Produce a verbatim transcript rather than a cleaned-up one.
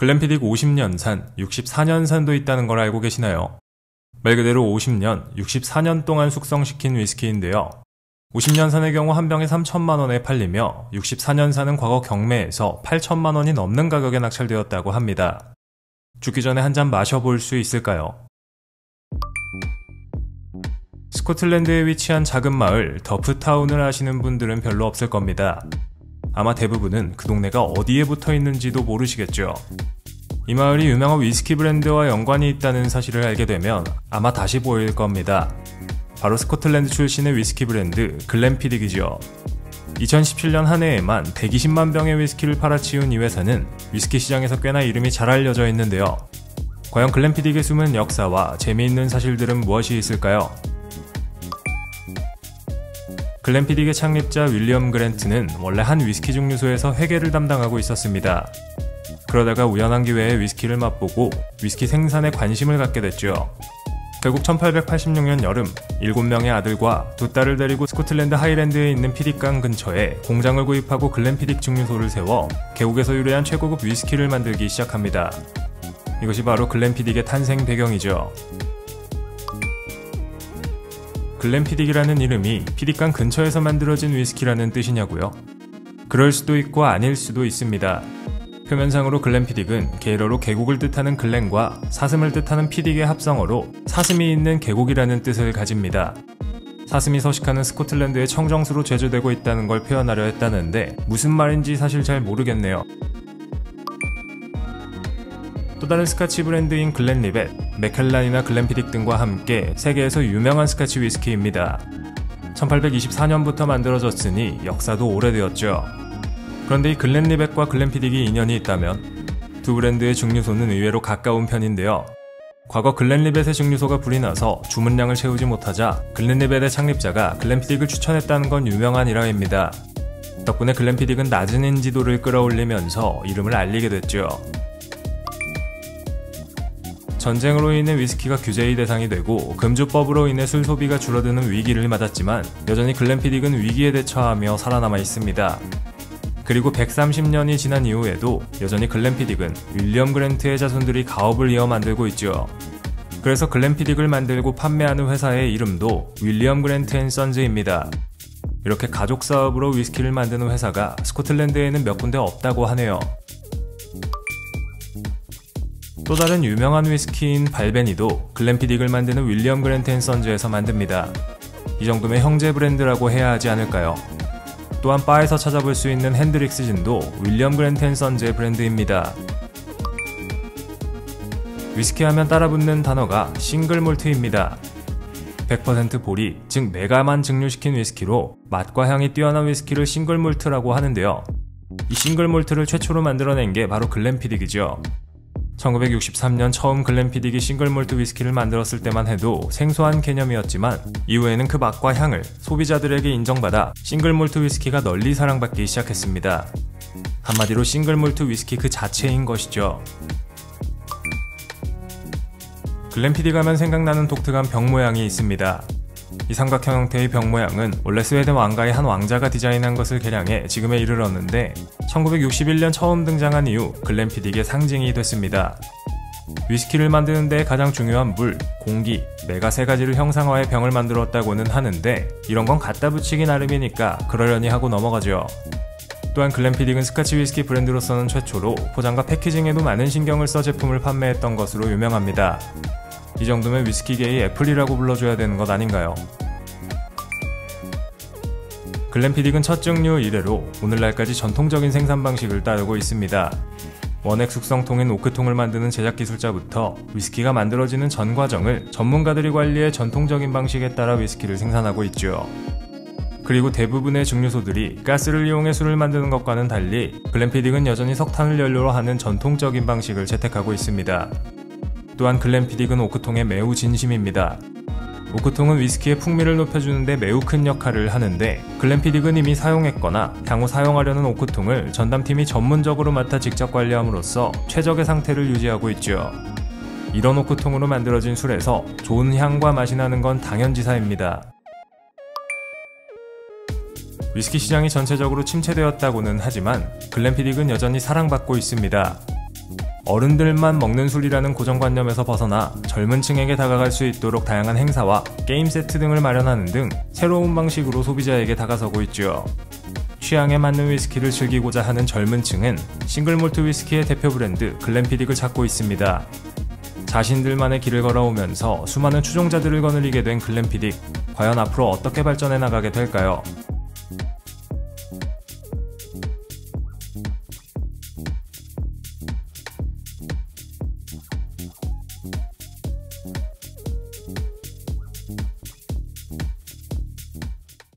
글렌피딕 오십 년산, 육십사 년산도 있다는 걸 알고 계시나요? 말 그대로 오십 년, 육십사 년 동안 숙성시킨 위스키인데요. 오십 년산의 경우 한 병에 삼천만 원에 팔리며 육십사 년산은 과거 경매에서 팔천만 원이 넘는 가격에 낙찰되었다고 합니다. 죽기 전에 한 잔 마셔볼 수 있을까요? 스코틀랜드에 위치한 작은 마을 더프타운을 아시는 분들은 별로 없을 겁니다. 아마 대부분은 그 동네가 어디에 붙어 있는지도 모르시겠죠. 이 마을이 유명한 위스키 브랜드와 연관이 있다는 사실을 알게 되면 아마 다시 보일 겁니다. 바로 스코틀랜드 출신의 위스키 브랜드 글렌피딕이죠. 이천십칠 년 한 해에만 백이십만 병의 위스키를 팔아치운 이 회사는 위스키 시장에서 꽤나 이름이 잘 알려져 있는데요. 과연 글렌피딕의 숨은 역사와 재미있는 사실들은 무엇이 있을까요? 글렌피딕의 창립자 윌리엄 그랜트는 원래 한 위스키 증류소에서 회계를 담당하고 있었습니다. 그러다가 우연한 기회에 위스키를 맛보고 위스키 생산에 관심을 갖게 됐죠. 결국 천팔백팔십육 년 여름, 일곱 명의 아들과 두 딸을 데리고 스코틀랜드 하이랜드에 있는 피딕강 근처에 공장을 구입하고 글렌피딕 증류소를 세워 계곡에서 유래한 최고급 위스키를 만들기 시작합니다. 이것이 바로 글렌피딕의 탄생 배경이죠. 글렌피딕이라는 이름이 피딕강 근처에서 만들어진 위스키라는 뜻이냐고요? 그럴 수도 있고 아닐 수도 있습니다. 표면상으로 글렌피딕은 게일어로 계곡을 뜻하는 글렌과 사슴을 뜻하는 피딕의 합성어로 사슴이 있는 계곡이라는 뜻을 가집니다. 사슴이 서식하는 스코틀랜드의 청정수로 제조되고 있다는 걸 표현하려 했다는데 무슨 말인지 사실 잘 모르겠네요. 또 다른 스카치 브랜드인 글렌리벳, 맥켈란이나 글렌피딕 등과 함께 세계에서 유명한 스카치 위스키입니다. 천팔백이십사 년부터 만들어졌으니 역사도 오래되었죠. 그런데 이 글렌리벳과 글렌피딕이 인연이 있다면? 두 브랜드의 증류소는 의외로 가까운 편인데요. 과거 글렌리벳의 증류소가 불이 나서 주문량을 채우지 못하자 글렌리벳의 창립자가 글렌피딕을 추천했다는 건 유명한 일화입니다. 덕분에 글렌피딕은 낮은 인지도를 끌어올리면서 이름을 알리게 됐죠. 전쟁으로 인해 위스키가 규제의 대상이 되고 금주법으로 인해 술 소비가 줄어드는 위기를 맞았지만 여전히 글렌피딕은 위기에 대처하며 살아남아 있습니다. 그리고 백삼십 년이 지난 이후에도 여전히 글렌피딕은 윌리엄 그랜트의 자손들이 가업을 이어 만들고 있죠. 그래서 글렌피딕을 만들고 판매하는 회사의 이름도 윌리엄 그랜트 앤 선즈입니다. 이렇게 가족 사업으로 위스키를 만드는 회사가 스코틀랜드에는 몇 군데 없다고 하네요. 또 다른 유명한 위스키인 발베니도 글렌피딕을 만드는 윌리엄 그랜트 앤 선즈에서 만듭니다. 이 정도면 형제 브랜드라고 해야 하지 않을까요? 또한 바에서 찾아볼 수 있는 핸드릭스 진도 윌리엄 그랜트 앤 선즈의 브랜드입니다. 위스키 하면 따라붙는 단어가 싱글 몰트입니다. 백 퍼센트 보리, 즉 메가만 증류시킨 위스키로 맛과 향이 뛰어난 위스키를 싱글 몰트라고 하는데요. 이 싱글 몰트를 최초로 만들어낸 게 바로 글렌피딕이죠. 천구백육십삼 년 처음 글렌피딕이 싱글몰트 위스키를 만들었을 때만 해도 생소한 개념이었지만 이후에는 그 맛과 향을 소비자들에게 인정받아 싱글몰트 위스키가 널리 사랑받기 시작했습니다. 한마디로 싱글몰트 위스키 그 자체인 것이죠. 글렌피딕 하면 생각나는 독특한 병 모양이 있습니다. 이 삼각형 형태의 병 모양은 원래 스웨덴 왕가의 한 왕자가 디자인한 것을 개량해 지금에 이르렀는데 천구백육십일 년 처음 등장한 이후 글렌피딕의 상징이 됐습니다. 위스키를 만드는 데 가장 중요한 물, 공기, 메가 세 가지를 형상화해 병을 만들었다고는 하는데 이런 건 갖다 붙이기 나름이니까 그러려니 하고 넘어가죠. 또한 글렌피딕은 스카치 위스키 브랜드로서는 최초로 포장과 패키징에도 많은 신경을 써 제품을 판매했던 것으로 유명합니다. 이 정도면 위스키계의 애플이라고 불러줘야 되는 것 아닌가요? 글렌피딕은 첫 증류 이래로 오늘날까지 전통적인 생산 방식을 따르고 있습니다. 원액 숙성통인 오크통을 만드는 제작 기술자부터 위스키가 만들어지는 전 과정을 전문가들이 관리해 전통적인 방식에 따라 위스키를 생산하고 있죠. 그리고 대부분의 증류소들이 가스를 이용해 술을 만드는 것과는 달리 글렌피딕은 여전히 석탄을 연료로 하는 전통적인 방식을 채택하고 있습니다. 또한 글렌피딕은 오크통에 매우 진심입니다. 오크통은 위스키의 풍미를 높여주는데 매우 큰 역할을 하는데 글렌피딕은 이미 사용했거나 향후 사용하려는 오크통을 전담팀이 전문적으로 맡아 직접 관리함으로써 최적의 상태를 유지하고 있죠. 이런 오크통으로 만들어진 술에서 좋은 향과 맛이 나는 건 당연지사입니다. 위스키 시장이 전체적으로 침체되었다고는 하지만 글렌피딕은 여전히 사랑받고 있습니다. 어른들만 먹는 술이라는 고정관념에서 벗어나 젊은 층에게 다가갈 수 있도록 다양한 행사와 게임 세트 등을 마련하는 등 새로운 방식으로 소비자에게 다가서고 있지요. 취향에 맞는 위스키를 즐기고자 하는 젊은 층은 싱글몰트 위스키의 대표 브랜드 글렌피딕을 찾고 있습니다. 자신들만의 길을 걸어오면서 수많은 추종자들을 거느리게 된 글렌피딕, 과연 앞으로 어떻게 발전해 나가게 될까요?